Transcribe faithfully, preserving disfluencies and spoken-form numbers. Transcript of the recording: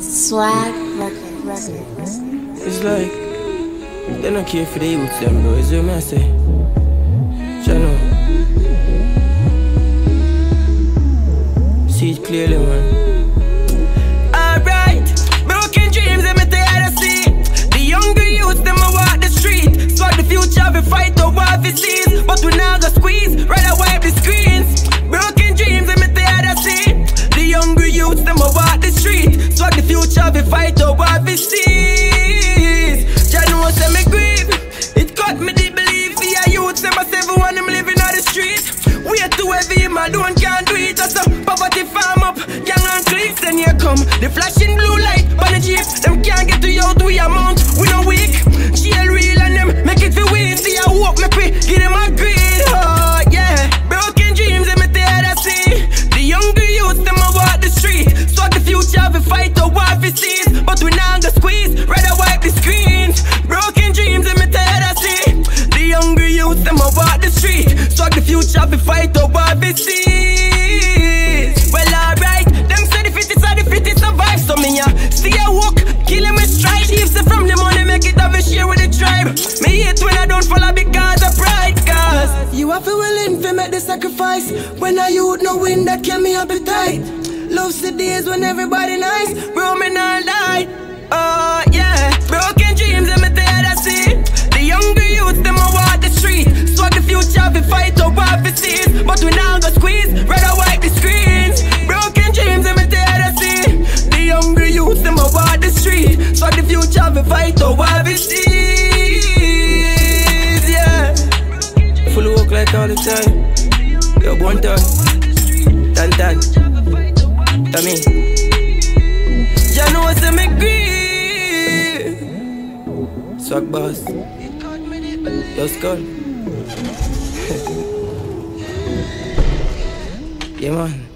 Swag record, record, record. It's like they don't care for the youth them though, is it what I say? Channel. See it clearly, man. The fight or what we see. Jano said me grieve. It cut me deep belief. See a youth say my seven one him living on the street. We are too heavy, my don't can't do it. Just a poverty farm up, gang and cliques. Then here come the flashing blue light on the jeep. Them can't get to you, we amount, we no weak. Jail real and them make it feel weak. See a walk me quick, give them a green. Oh yeah, broken dreams and me tired of see. The younger youth them a walk the street. So the future we fight or what we see. But we now go squeeze, rather wipe the screens. Broken dreams and me tired of see. The hungry youth them a walk the street. So the future we fight or what we see. Well alright, them say the fittest are the fittest survive. So me ya see a walk, kill him with stride. Leaves it from the money, make it have a share with the tribe. Me hate when I don't follow because of pride. Cause you have to willing to make the sacrifice. When I youth no wind that kill me appetite. Loves the days when everybody nice. Bro me not lie. Oh yeah, broken dreams and me tired of see. The younger youth them a walk the street. So the future we fight or what we see. But we now go squeeze, rather wipe the screens. Broken dreams and me tired of see. The younger youth them a walk the street. So the future we fight or what we see. Yeah, full work like all the time. Yo, one time, tan tan. I mean, you know what's in me grief. Swag boss, yo skull. Yeah man.